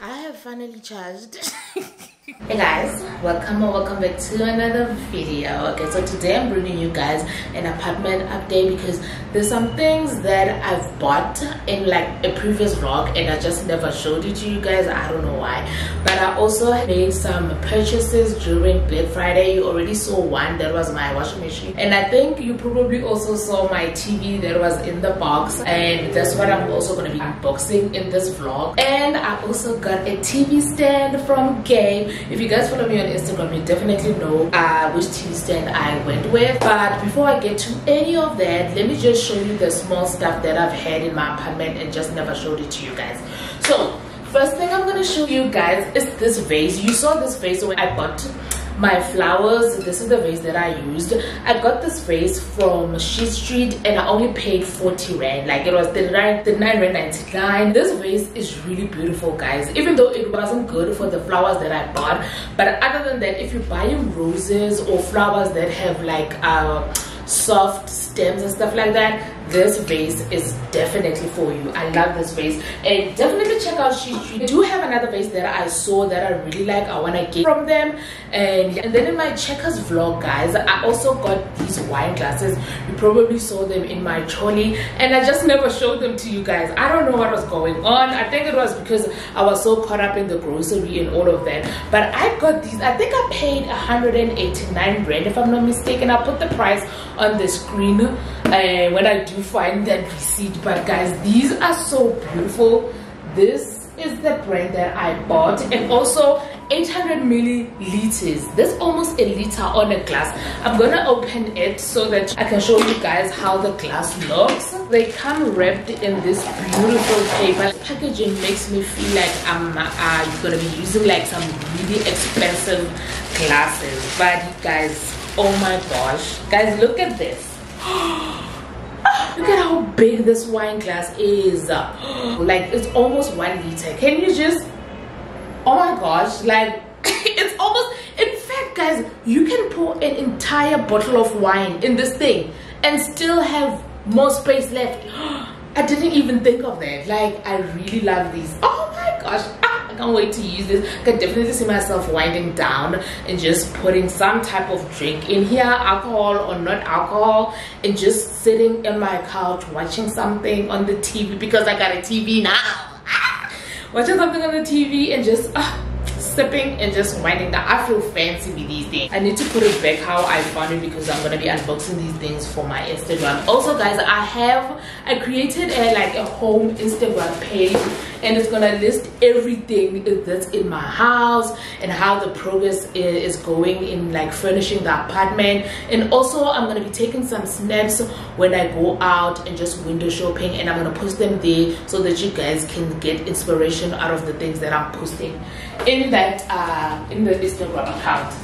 I have finally charged. Hey guys, welcome or welcome back to another video. Okay, so today I'm bringing you guys an apartment update because there's some things that I've bought in like a previous vlog and I just never showed it to you guys. I don't know why, but I also made some purchases during Black Friday. You already saw one, that was my washing machine, and I think you probably also saw my TV that was in the box, and that's what I'm also going to be unboxing in this vlog. And I also got a TV stand from Game. If you guys follow me on Instagram, you definitely know which TV stand I went with. But before I get to any of that, let me just show you the small stuff that I've had in my apartment and just never showed it to you guys. So first thing I'm going to show you guys is this vase. You saw this vase when I bought my flowers. This is the vase that I used. I got this vase from Sheesh and I only paid 40 rand. Like, it was the 9.99. This vase is really beautiful, guys, even though it wasn't good for the flowers that I bought. But other than that, if you're buying roses or flowers that have like soft stems and stuff like that, this vase is definitely for you. I love this vase, and definitely check out Sheesh. They do have another vase that I saw that I really like. I want to get from them. And then in my Checkers vlog, guys, I also got these wine glasses. You probably saw them in my trolley and I just never showed them to you guys. I don't know what was going on. I think it was because I was so caught up in the grocery and all of that. But I got these. I think I paid 189 rand if I'm not mistaken. I'll put the price on the screen when I do find that receipt. But guys, these are so beautiful. This is the brand that I bought, and also 800 milliliters. That's almost a liter on a glass. I'm gonna open it so that I can show you guys how the glass looks. They come wrapped in this beautiful paper. The packaging makes me feel like I'm gonna be using like some really expensive glasses. But guys, oh my gosh, guys, look at this. Look at how big this wine glass is. Like, it's almost 1 liter. Can you just, oh my gosh, like it's almost, in fact guys, you can pour an entire bottle of wine in this thing and still have more space left. I didn't even think of that. Like, I really love these. Oh my gosh, I can't wait to use this. I can definitely see myself winding down and just putting some type of drink in here, alcohol or not alcohol, and just sitting in my couch watching something on the TV, because I got a TV now. Watching something on the TV and just sipping and just winding down. I feel fancy with these things. I need to put it back how I found it, because I'm gonna be unboxing these things for my Instagram. Also guys, I created a home Instagram page, and it's gonna list everything that's in my house and how the progress is going in like furnishing the apartment. And also I'm gonna be taking some snaps when I go out and just window shopping, and I'm gonna post them there so that you guys can get inspiration out of the things that I'm posting in that in the Instagram account.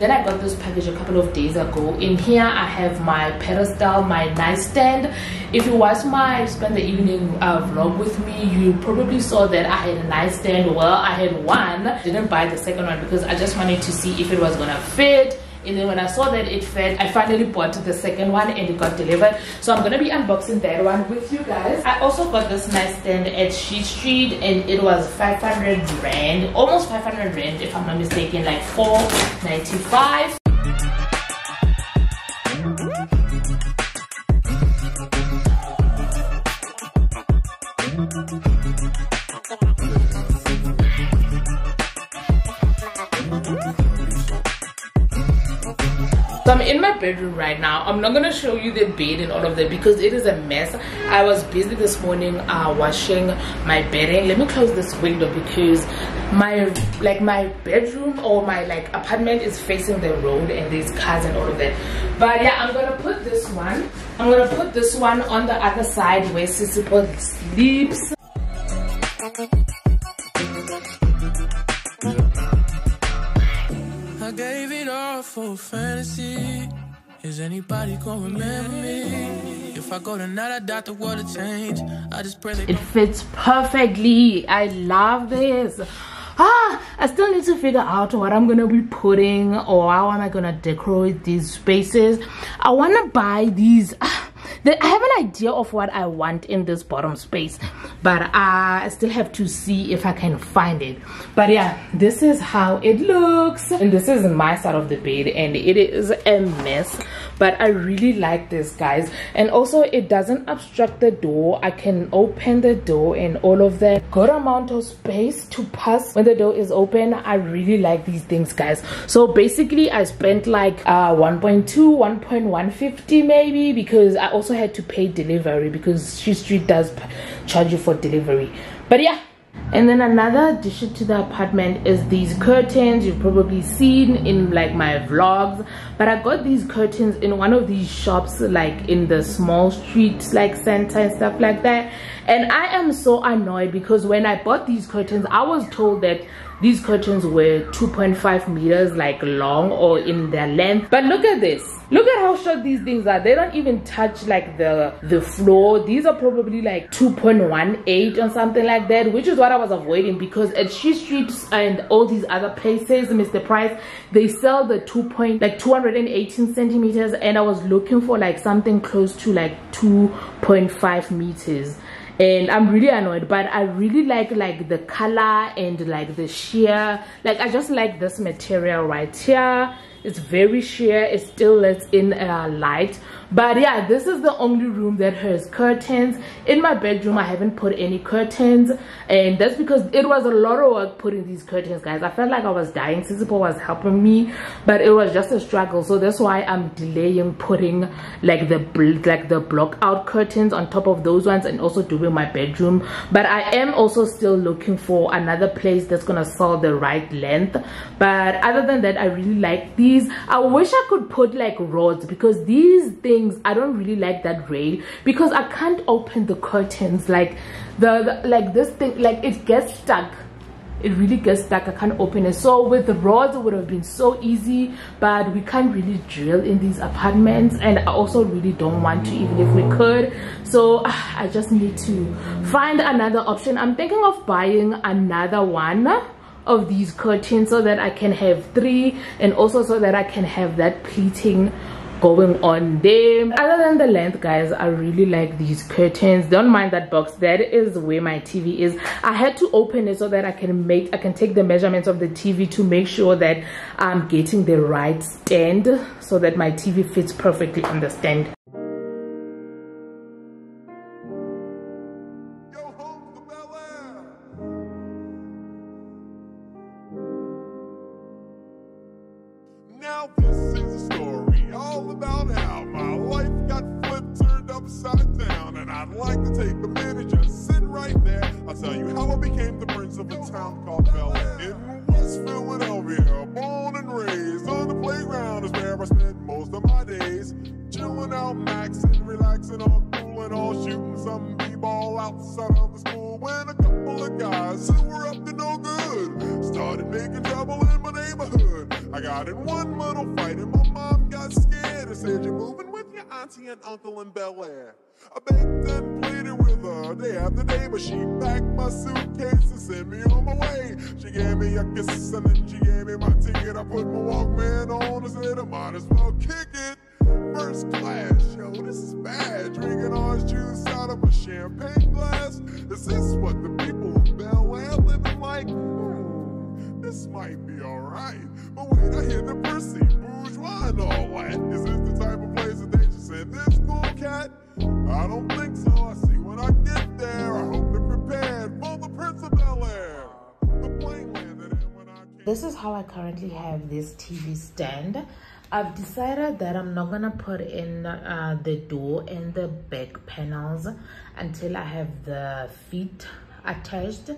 Then I got this package a couple of days ago. In here I have my pedestal, my nightstand. If you watched my spend the evening vlog with me, you probably saw that I had a nightstand. Well, I had one, didn't buy the second one because I just wanted to see if it was gonna fit. And then when I saw that it fit, I finally bought the second one and it got delivered. So I'm gonna be unboxing that one with you guys. I also got this nightstand at Sheesh and it was 500 rand, almost 500 rand if I'm not mistaken, like 495. So I'm in my bedroom right now. I'm not gonna show you the bed and all of that because it is a mess. I was busy this morning washing my bedding. Let me close this window because my bedroom or my apartment is facing the road and these cars and all of that. But yeah, I'm gonna put this one on the other side where Sisipo sleeps. For fantasy, is anybody gonna remember me? If I go tonight, I doubt the world will change. I just pray that it fits perfectly. I love this. I still need to figure out what I'm gonna be putting or how am I gonna decorate these spaces. I wanna buy these. I have an idea of what I want in this bottom space, but I still have to see if I can find it. But yeah, this is how it looks, and this is my side of the bed, and it is a mess, but I really like this, guys. And also it doesn't obstruct the door. I can open the door and all of that, good amount of space to pass when the door is open. I really like these things, guys. So basically I spent like 1.150 maybe, because I also had to pay delivery, because Sheesh Street does charge you for delivery. But yeah, and then another addition to the apartment is these curtains. You've probably seen in like my vlogs, but I got these curtains in one of these shops, like in the small streets, like center and stuff like that. And I am so annoyed, because when I bought these curtains, I was told that these curtains were 2.5 meters like long, or in their length. But look at this, look at how short these things are. They don't even touch like the floor. These are probably like 2.18 or something like that, which is what I was avoiding, because at Sheesh Street and all these other places, Mr. Price, they sell the 218 centimeters, and I was looking for like something close to like 2.5 meters. And I'm really annoyed, but I really like the color and like the sheer, like I just like this material right here. It's very sheer, it still lets in light. But yeah, this is the only room that has curtains. In my bedroom, I haven't put any curtains, and that's because it was a lot of work putting these curtains, guys. I felt like I was dying. Sisipo was helping me, but it was just a struggle. So that's why I'm delaying putting like the block out curtains on top of those ones, and also doing my bedroom. But I am also still looking for another place that's gonna sell the right length. But other than that, I really like these. I wish I could put like rods, because these things, I don't really like that rail, because I can't open the curtains, like the like this thing, like it gets stuck. It really gets stuck. I can't open it. So with the rods, it would have been so easy, but we can't really drill in these apartments, and I also really don't want to, even if we could. So I just need to find another option. I'm thinking of buying another one of these curtains, so that I can have three, and also so that I can have that pleating going on there. Other than the length, guys, I really like these curtains. Don't mind that box. That is where my TV is. I had to open it so that I can take the measurements of the TV to make sure that I'm getting the right stand, so that my TV fits perfectly on the stand. This is how I currently have this TV stand. I've decided that I'm not gonna put in the door and the back panels until I have the feet attached,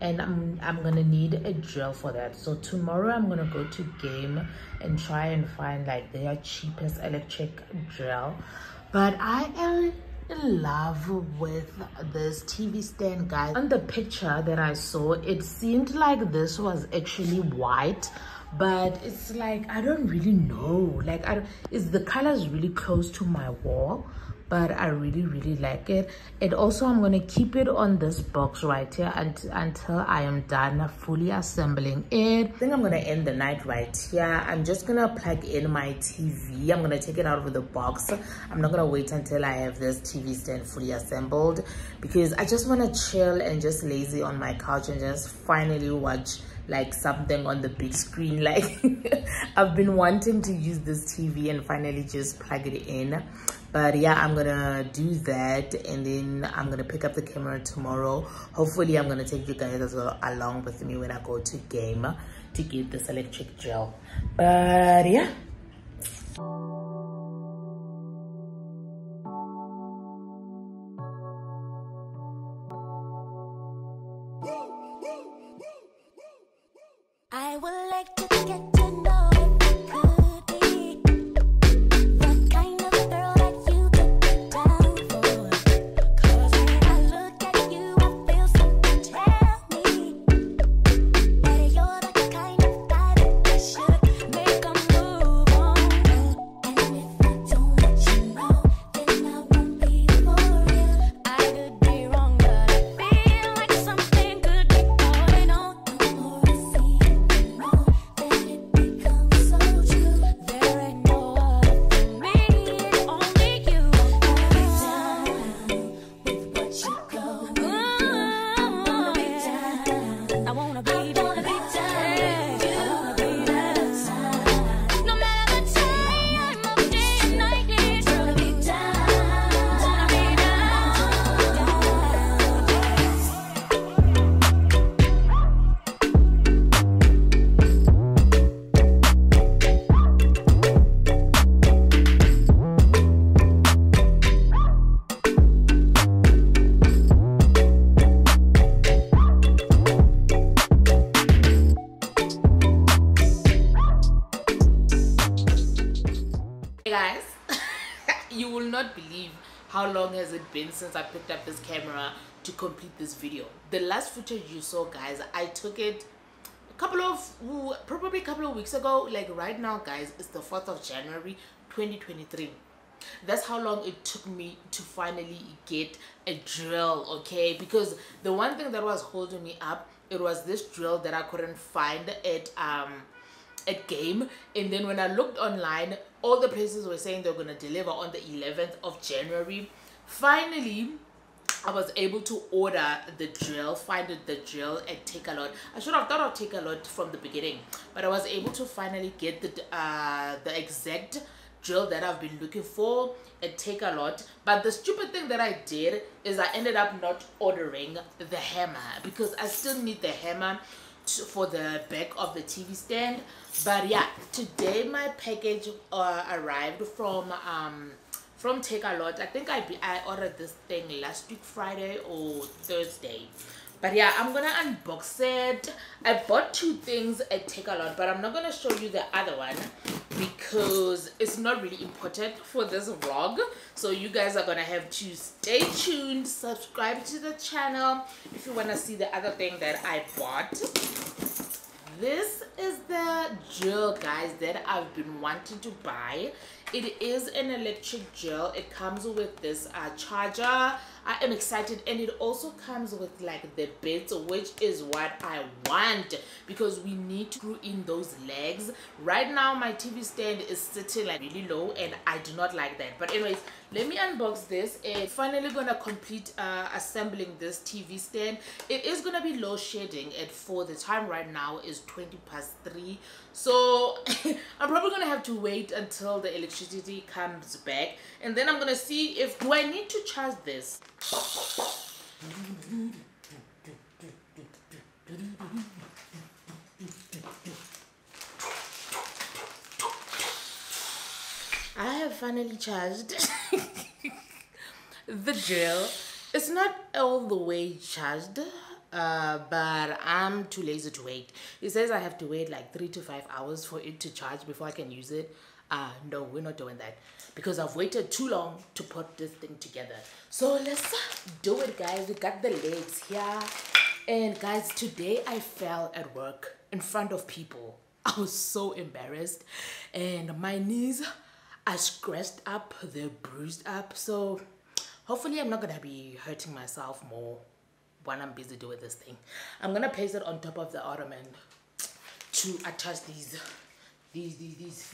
and I'm gonna need a drill for that. So tomorrow I'm gonna go to Game and try and find like their cheapest electric drill. But I am in love with this TV stand, guys. On the picture that I saw, it seemed like this was actually white, but it's like I don't really know, like it's the colors really close to my wall, but I really like it. And also I'm going to keep it on this box right here until I am done fully assembling it. I think I'm going to end the night right here. I'm just going to plug in my TV. I'm going to take it out of the box. I'm not going to wait until I have this TV stand fully assembled, because I just want to chill and just lazy on my couch and just finally watch like something on the big screen. Like I've been wanting to use this TV and finally just plug it in. But yeah, I'm gonna do that, and then I'm gonna pick up the camera tomorrow. Hopefully I'm gonna take you guys as well along with me when I go to Game to get this electric gel. But yeah. I would like to get to know. You will not believe how long has it been since I picked up this camera to complete this video. The last footage you saw, guys, I took it probably a couple of weeks ago. Like right now, guys, it's the 4th of January 2023. That's how long it took me to finally get a drill, okay? Because the one thing that was holding me up, it was this drill that I couldn't find at Game. And then when I looked online, all the places were saying they're gonna deliver on the 11th of January. Finally I was able to order the drill, find the drill at Takealot. I should have thought of Takealot from the beginning, but I was able to finally get the exact drill that I've been looking for at Takealot. But the stupid thing that I did is I ended up not ordering the hammer, because I still need the hammer for the back of the TV stand. But yeah, today my package arrived from Takealot. I think I ordered this thing last week, Friday or Thursday. But yeah, I'm gonna unbox it. I bought two things at Takealot, but I'm not gonna show you the other one because it's not really important for this vlog. So you guys are gonna have to stay tuned, subscribe to the channel if you want to see the other thing that I bought. This is the gel, guys, that I've been wanting to buy. It is an electric gel. It comes with this charger. I am excited, and it also comes with like the bits, which is what I want, because we need to screw in those legs. Right now my TV stand is sitting like really low and I do not like that. But anyways, let me unbox this. And finally gonna complete assembling this TV stand. It is gonna be low shading, and for the time right now is 20 past 3, so I'm probably gonna have to wait until the electricity comes back, and then I'm gonna see if I need to charge this. I have finally charged the drill. It's not all the way charged, but I'm too lazy to wait. It says I have to wait like 3 to 5 hours for it to charge before I can use it. No, we're not doing that, because I've waited too long to put this thing together. So let's do it, guys. We got the legs here. And guys, today I fell at work in front of people. I was so embarrassed, and my knees are scratched up, they're bruised up, so hopefully I'm not gonna be hurting myself more when I'm busy doing this thing. I'm gonna place it on top of the ottoman to attach these feet.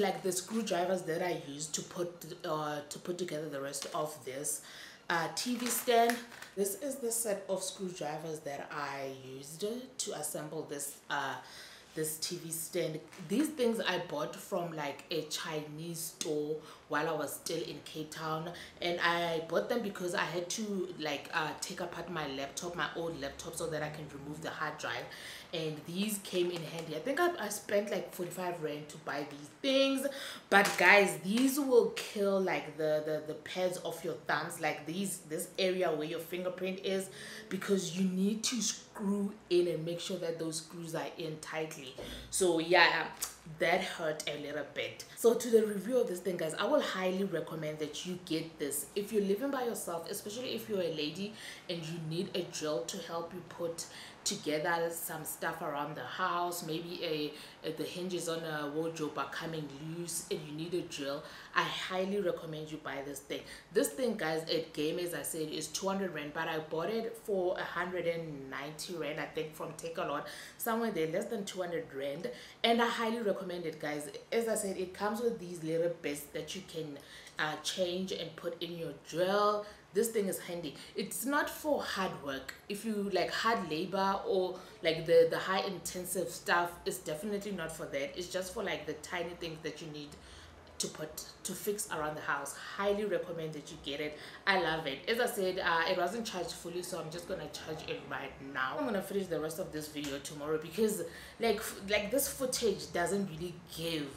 Like the screwdrivers that I used to put together the rest of this TV stand. This is the set of screwdrivers that I used to assemble this this TV stand. These things I bought from like a Chinese store while I was still in Cape Town, and I bought them because I had to like take apart my laptop, my old laptop, so that I can remove the hard drive, and these came in handy. I think I spent like 45 rand to buy these things, but guys, these will kill like the pads of your thumbs, like this area where your fingerprint is, because you need to screw in and make sure that those screws are in tightly. So yeah, that hurt a little bit. So to the review of this thing, guys, I will highly recommend that you get this if you're living by yourself, especially if you're a lady and you need a drill to help you put together some stuff around the house. Maybe the hinges on a wardrobe are coming loose and you need a drill. I highly recommend you buy this thing. This thing, guys, at Game, as I said, is 200 rand, but I bought it for 190 rand I think from Takealot, somewhere there, less than 200 rand, and I highly recommend it, guys. As I said, it comes with these little bits that you can change and put in your drill. This thing is handy. It's not for hard work. If you like hard labor or like the high intensive stuff, it's definitely not for that. It's just for like the tiny things that you need to put to fix around the house. Highly recommend that you get it. I love it. As I said, it wasn't charged fully, so I'm just gonna charge it right now. I'm gonna finish the rest of this video tomorrow, because like this footage doesn't really give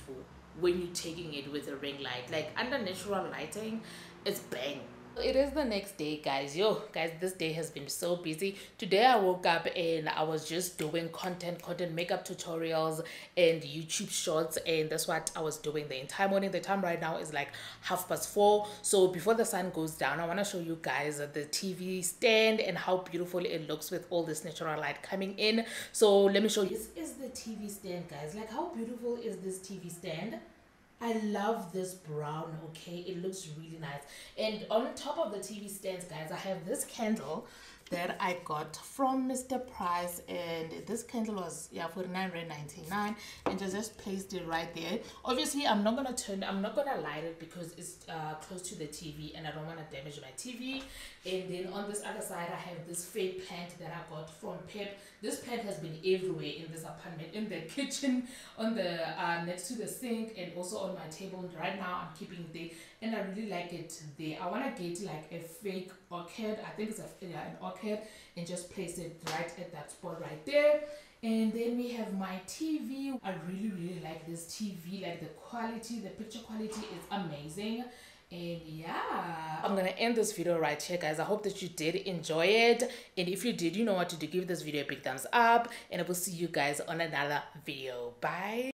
when you're taking it with a ring light. Like under natural lighting, it's bang. It is the next day, guys. Guys, this day has been so busy. Today I woke up and I was just doing content, makeup tutorials and YouTube shorts, and that's what I was doing the entire morning. The time right now is like 4:30, so before the sun goes down, I want to show you guys the TV stand and how beautiful it looks with all this natural light coming in. So let me show you. This is the TV stand, guys. Like, how beautiful is this TV stand? I love this brown, okay? It looks really nice. And on top of the TV stands, guys, I have this candle that I got from Mr. Price, and this candle was, yeah, 49.99, and I just placed it right there. Obviously, I'm not gonna light it because it's close to the TV and I don't want to damage my TV. And then on this other side, I have this fake plant that I got from Pep. This plant has been everywhere in this apartment, in the kitchen, on the next to the sink, and also on my table. Right now, I'm keeping it there, and I really like it there. I want to get like a fake orchid. I think it's an orchid, and just place it right at that spot right there. And then we have my TV. I really like this TV. Like the quality, the picture quality is amazing. And yeah, I'm gonna end this video right here, guys. I hope that you did enjoy it, and if you did, you know what to do. Give this video a big thumbs up, and I will see you guys on another video. Bye.